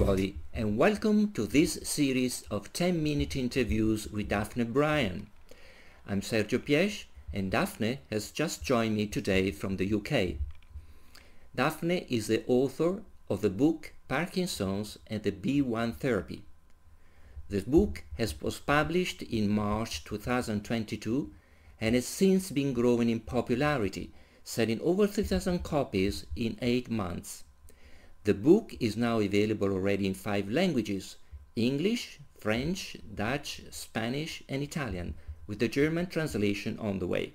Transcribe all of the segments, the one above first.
everybody, and welcome to this series of 10-minute interviews with Daphne Bryan. I'm Sergio Pièche, and Daphne has just joined me today from the UK. Daphne is the author of the book Parkinson's and the B1 Therapy. The book was published in March 2022 and has since been growing in popularity, selling over 3,000 copies in 8 months. The book is now available already in 5 languages, English, French, Dutch, Spanish and Italian, with the German translation on the way.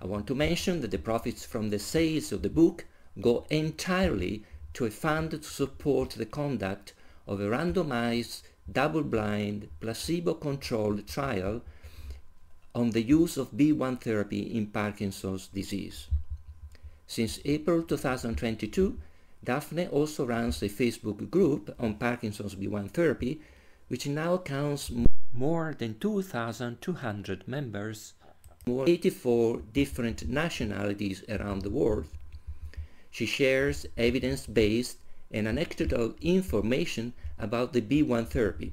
I want to mention that the profits from the sales of the book go entirely to a fund to support the conduct of a randomized, double-blind, placebo-controlled trial on the use of B1 therapy in Parkinson's disease. Since April 2022, Daphne also runs a Facebook group on Parkinson's B1 therapy, which now counts more than 2,200 members, more 84 different nationalities around the world. She shares evidence-based and anecdotal information about the B1 therapy.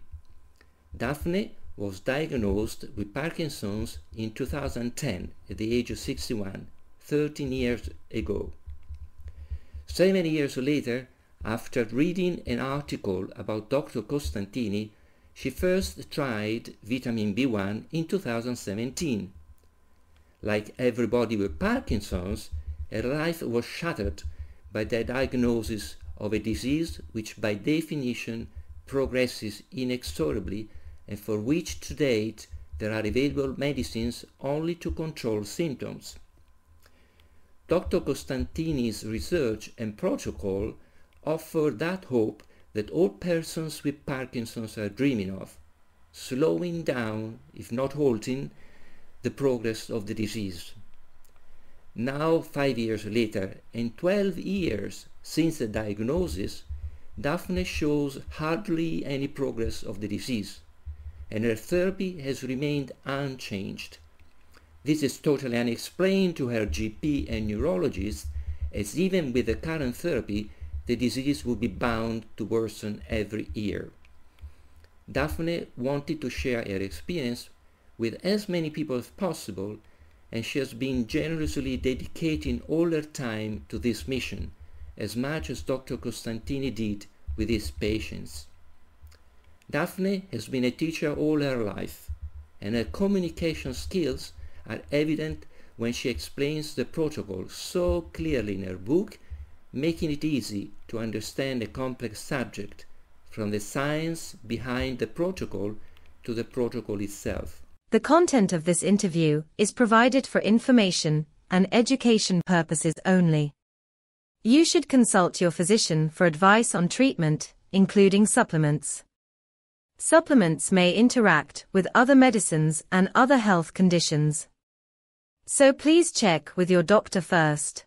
Daphne was diagnosed with Parkinson's in 2010 at the age of 61, 13 years ago. 7 years later, after reading an article about Dr. Costantini, she first tried vitamin B1 in 2017. Like everybody with Parkinson's, her life was shattered by the diagnosis of a disease which by definition progresses inexorably and for which to date there are available medicines only to control symptoms. Dr. Costantini's research and protocol offer that hope that all persons with Parkinson's are dreaming of, slowing down, if not halting, the progress of the disease. Now, 5 years later, and 12 years since the diagnosis, Daphne shows hardly any progress of the disease, and her therapy has remained unchanged. This is totally unexplained to her GP and neurologist, as even with the current therapy, the disease would be bound to worsen every year. Daphne wanted to share her experience with as many people as possible, and she has been generously dedicating all her time to this mission, as much as Dr. Costantini did with his patients. Daphne has been a teacher all her life, and her communication skills are evident when she explains the protocol so clearly in her book, making it easy to understand a complex subject, from the science behind the protocol to the protocol itself. The content of this interview is provided for information and education purposes only. You should consult your physician for advice on treatment, including supplements. Supplements may interact with other medicines and other health conditions, so please check with your doctor first.